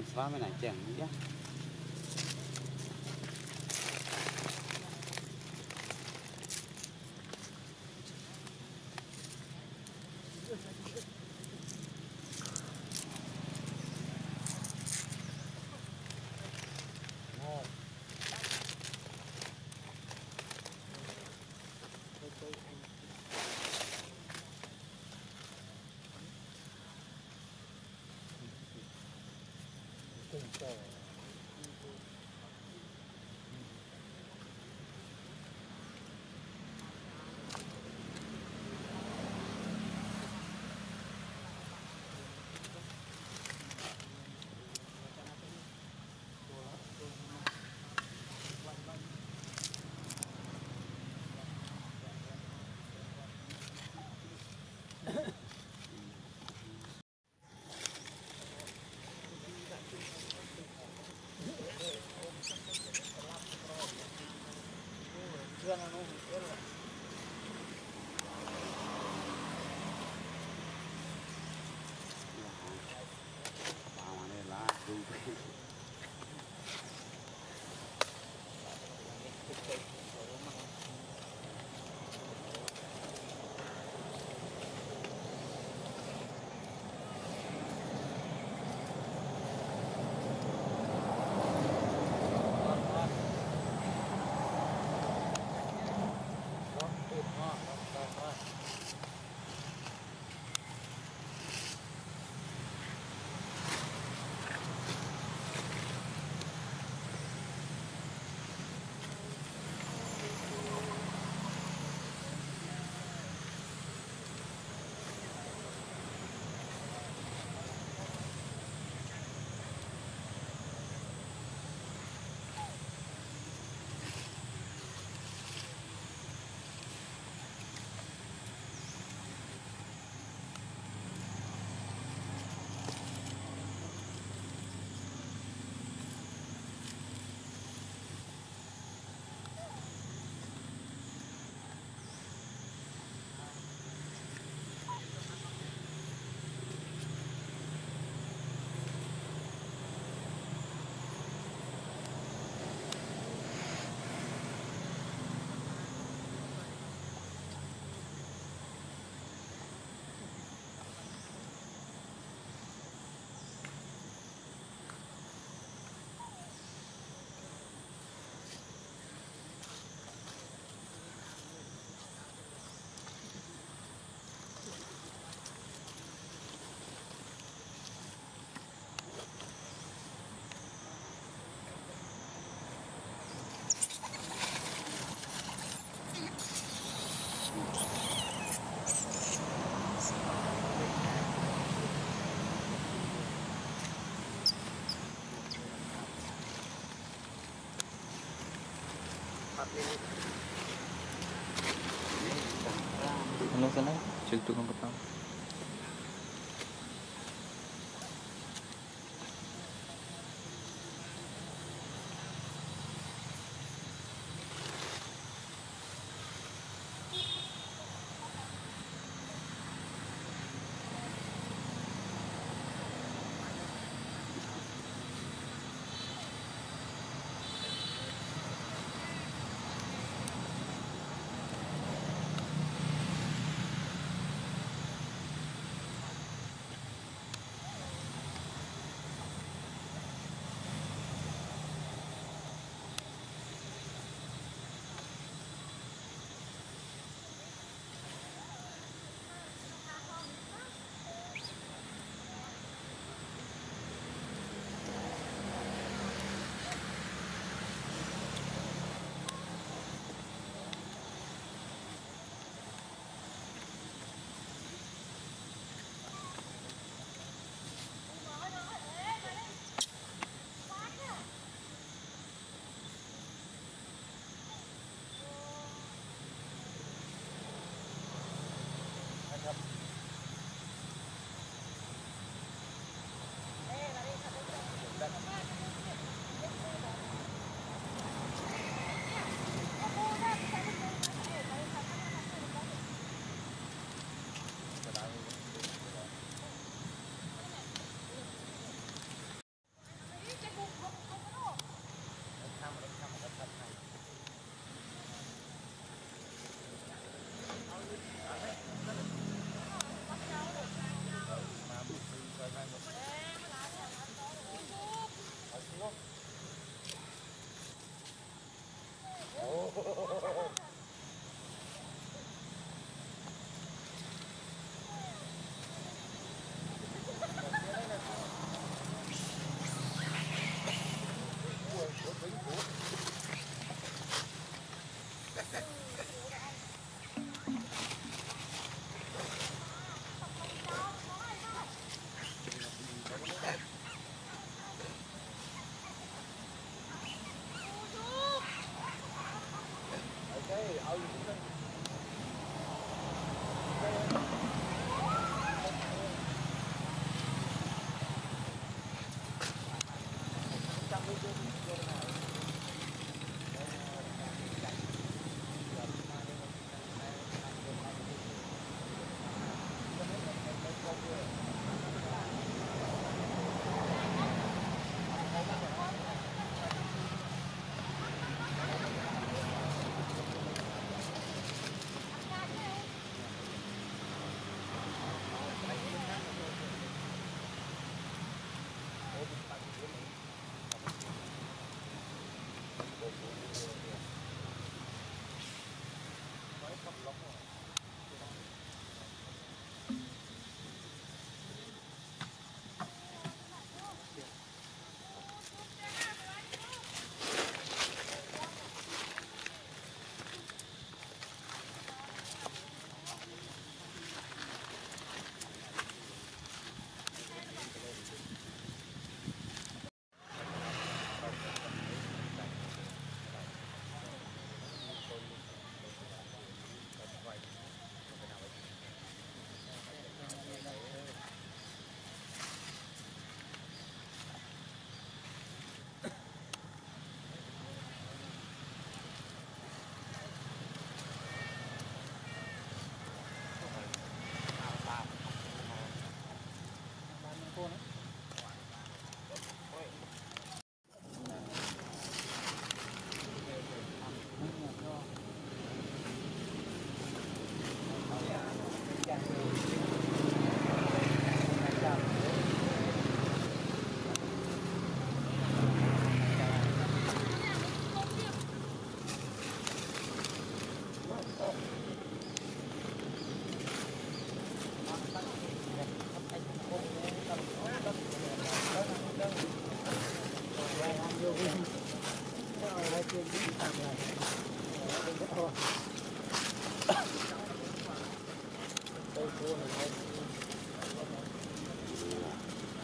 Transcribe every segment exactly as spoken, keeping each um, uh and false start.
con xóa mới này chèn nữa. Ano sana? Check tukang petang.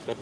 เป็น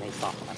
ในสอบครับ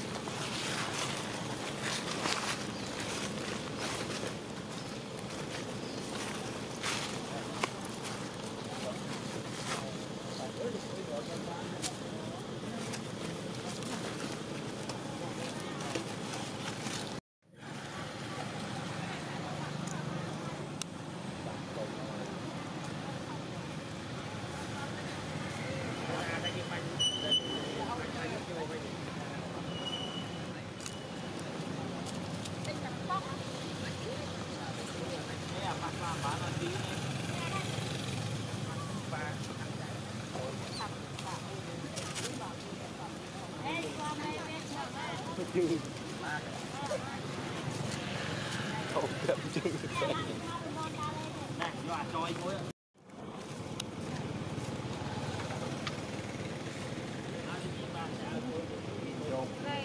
Hãy subscribe cho kênh Ghiền Mì Gõ để không bỏ lỡ những video hấp dẫn. Hãy subscribe cho kênh Ghiền Mì Gõ để không bỏ lỡ